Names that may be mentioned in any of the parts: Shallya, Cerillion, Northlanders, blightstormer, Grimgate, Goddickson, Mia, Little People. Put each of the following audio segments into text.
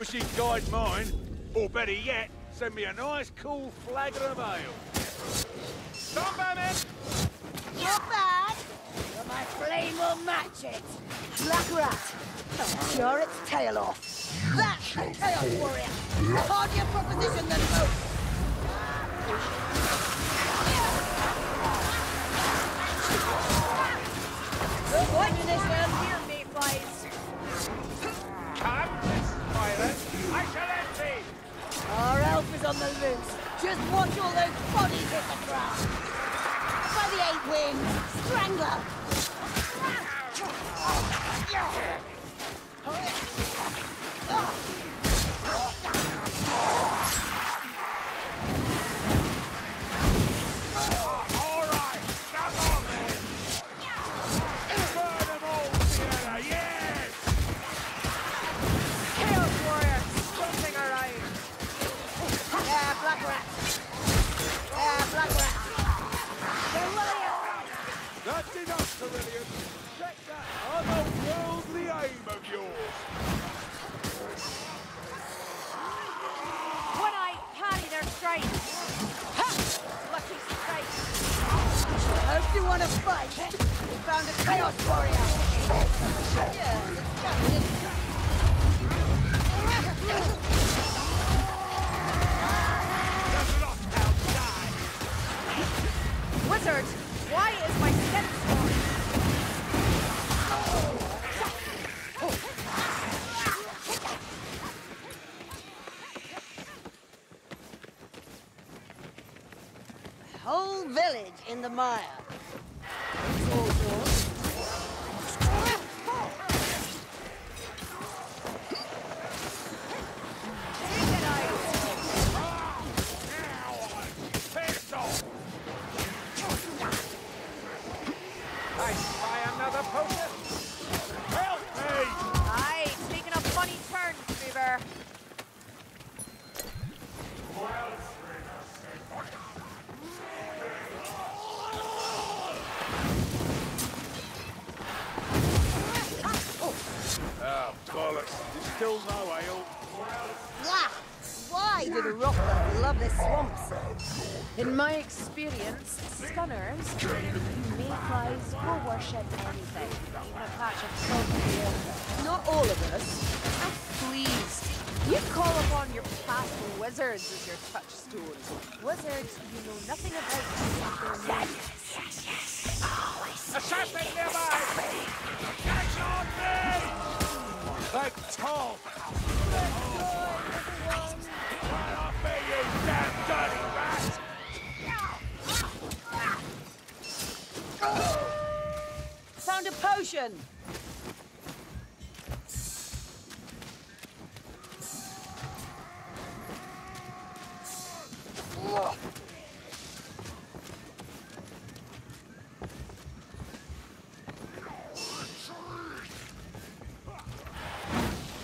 Wishing guide mine, or better yet, send me a nice cool flagon of ale. Stop, man! Not bad, but my flame will match it. Black rat, I'm sure it's tail off. You that chaos warrior, a hardier proposition than most. Good point in this round here, me fights. Come, pilot, I shall end thee. Our elf is on the loose. Just watch all those bodies hit the ground. By the eight wings, strangler. All right, come on then. Burn them all together, yes! Chaos warrior, something arrived. Yeah, black rat. That's enough, Cerillion. Check that otherworldly aim of yours. When I parry their strength. Ha! Lucky strike. I hope you want to fight. We found a chaos warrior. Yeah. Wizard, why is my whole village in the mire. In my experience, scunners, mayflies, will worship anything. A patch of salt. Not all of us. Oh, please. You call upon your past wizards as your touchstones. Wizards you know nothing about. Yes. Always. Assassin nearby! Catch on them! Like tall. Found a potion.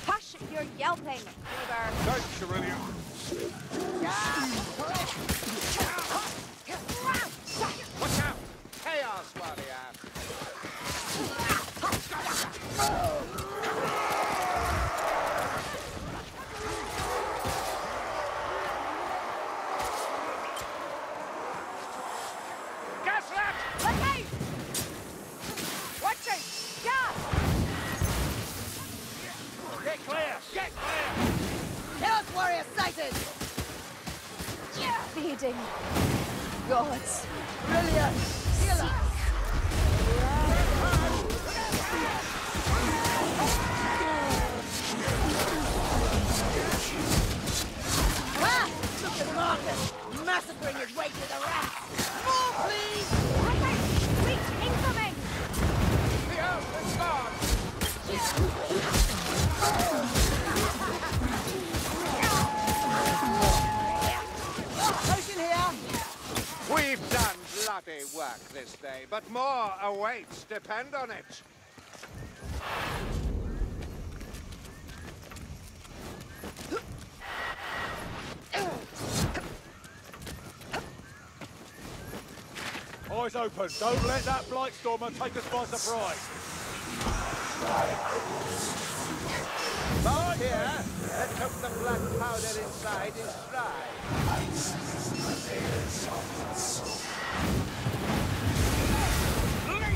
Hush your yelping, Weaver. Thanks, Shallya. Watch out! Chaos warrior! Feeding gods. Brilliant. Heal us. Ah! Look at Marcus. Massacring his way to the rats. More, please. Okay. Reach incoming. The earth is gone. We've done bloody work this day, but more awaits. Depend on it. Eyes open. Don't let that blightstormer take us by surprise. Board here. Let's hope the black powder inside is dry. I sense the veils of the soul.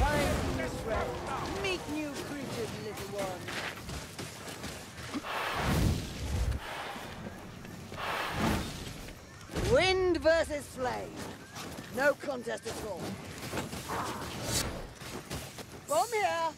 Find this way. Meet new creatures, little one. Wind versus flame. No contest at all. Bomb here.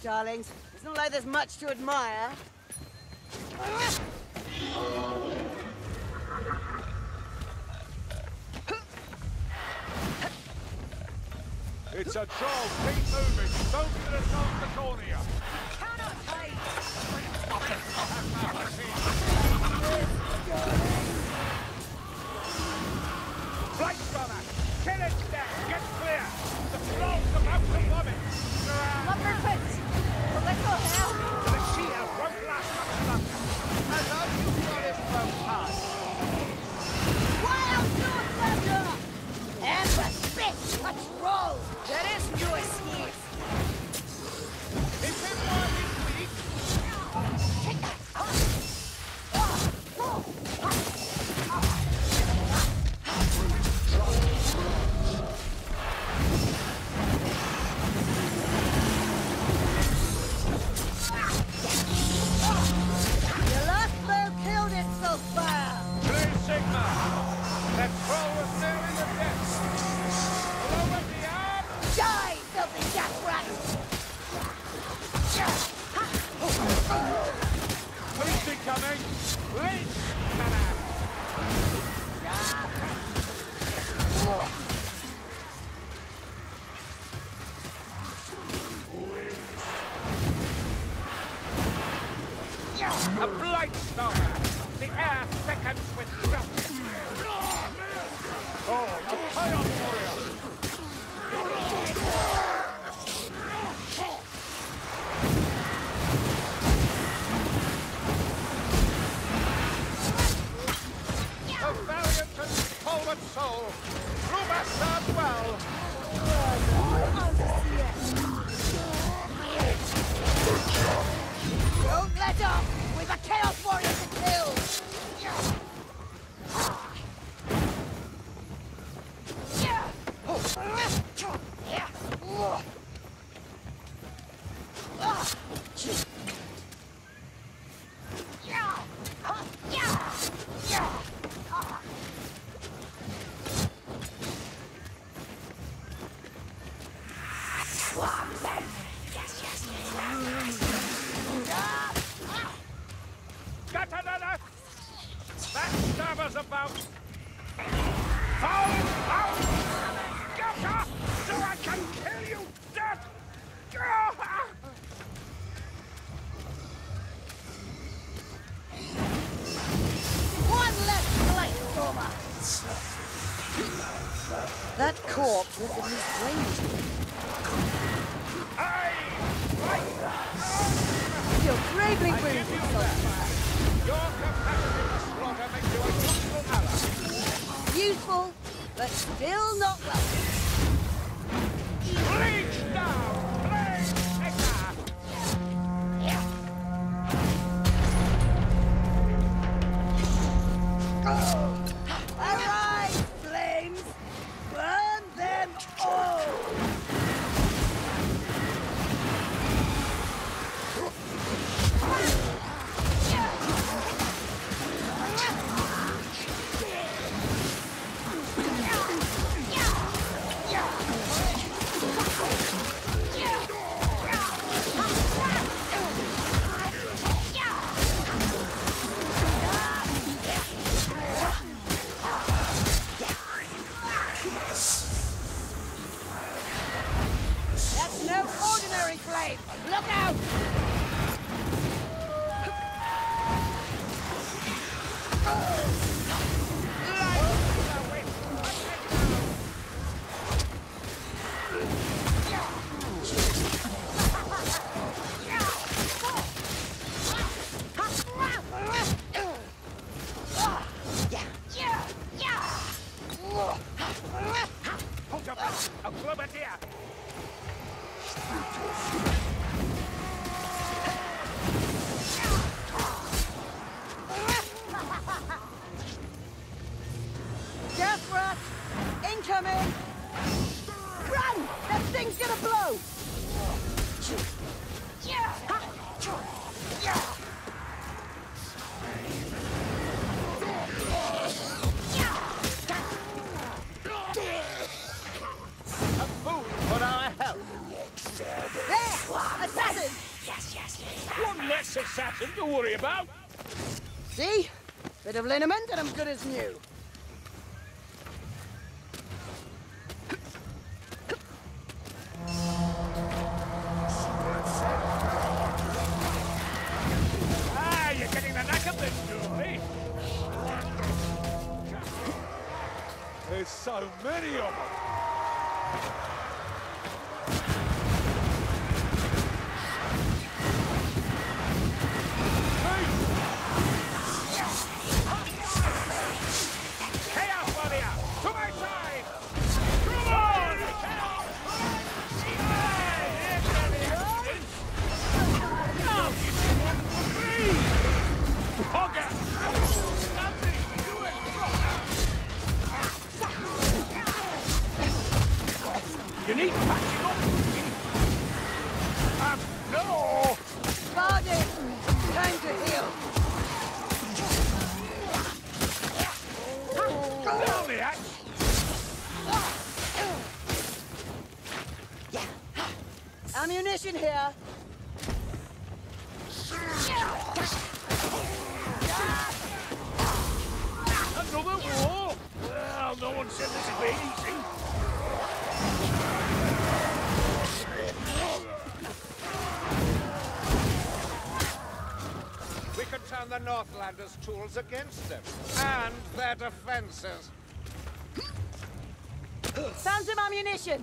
Darlings, it's not like there's much to admire. It's a troll. Keep moving. Don't let us off the corner. You cannot hide. Blightstormer, kill it down. Get clear. The trolls are about to love it. Lumber quick. Let's go now! The Shia won't last much longer. I know you got it from us. Wild goose, Shallya! And the spit! Let's roll! That is your excuse! This is why he's weak! Take that! One less light. Blightstormer. That corpse was in his range. You're gravely wounded, Soulfire. Your capacity to slaughter makes you a useful ally. Useful, but still not welcome. Bleach down! Arise, flames! Burn them all! Assassin to worry about. See? Bit of liniment and I'm good as new. Ah, you're getting the knack of this, Julie. There's so many of them. Ammunition here. Another war? Well, no one said this would be easy. We could turn the Northlanders' tools against them and their defenses. Found some ammunition.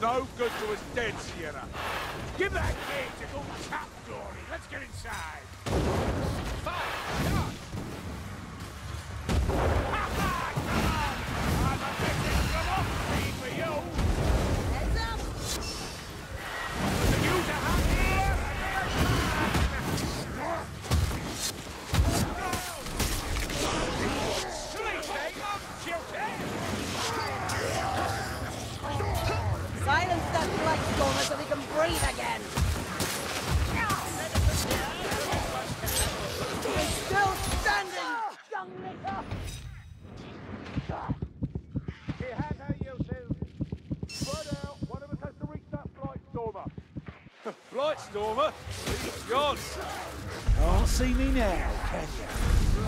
no good to us dead, Sierra. Give that cage a good tap, Glory. Let's get inside. Fire! Come on! Silence that blightstormer so we can breathe again. He's still standing, young nigger. He had her, you two. Right out, one of us has to reach that blightstormer. Blightstormer? He's gone. Can't see me now, can you?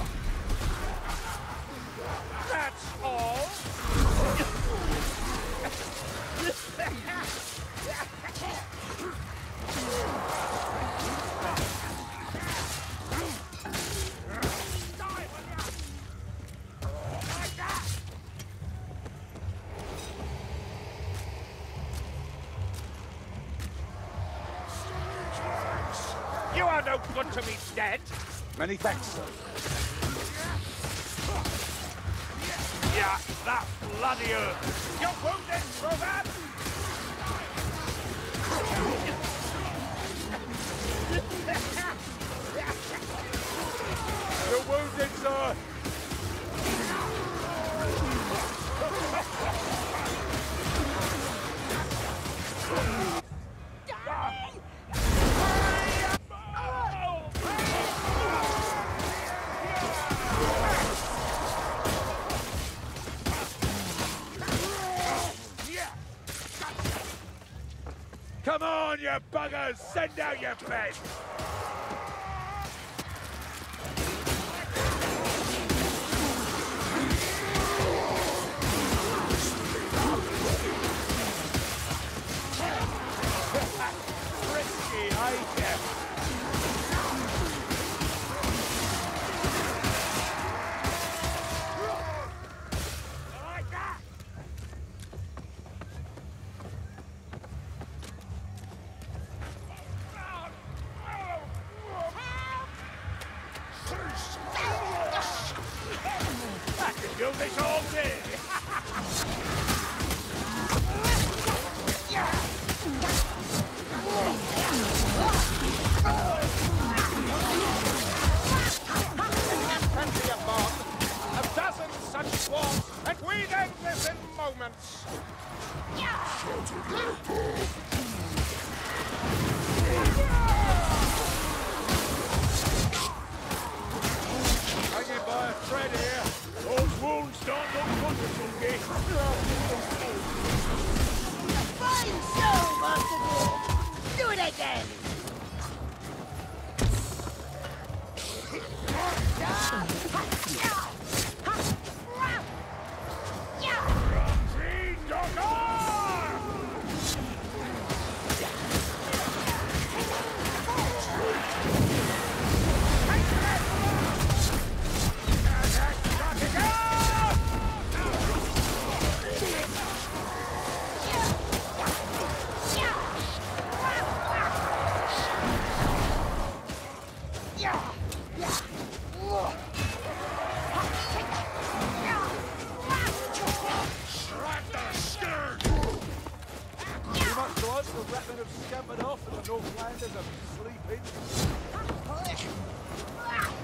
That's all. You are no good to me dead. Many thanks, sir. Yeah, that bloody earth. You're wounded, brother! You're wounded, sir! Come on, you buggers! Send out your men! Risky, I guess.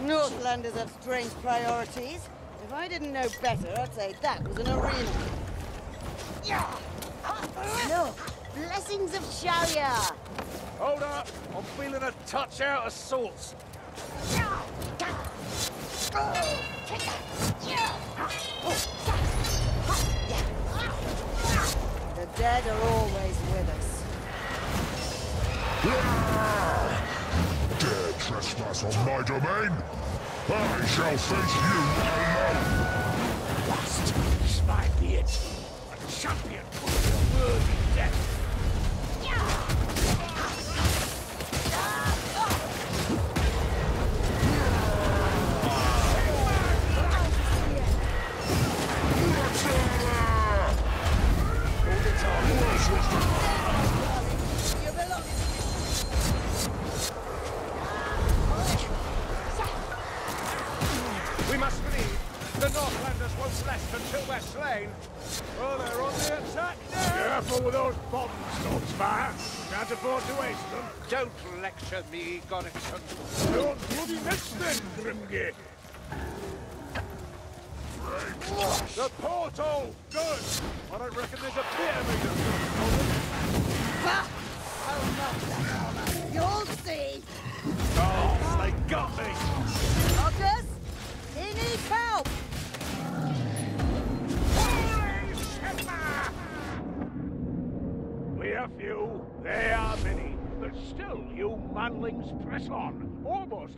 Northlanders have strange priorities. If I didn't know better, I'd say that was an arena. Look, blessings of Shallya. Hold up, I'm feeling a touch out of sorts. The dead are always with us. Dare trespass on my domain? I shall face you alone! Last, this might be it. A champion for a worthy death. Hold it on, again. Oh, they're on the attack now! Careful with those bottom stones, fire! Can't afford to waste them. Don't lecture me, Goddickson. Don't bloody miss them, Grimgate. Right. The portal! Good! I don't reckon there's a pyramid of them. Well, I'll knock that corner. You'll see! Oh, they got me! Others? He needs help! We are few, they are many, but still you manlings press on, almost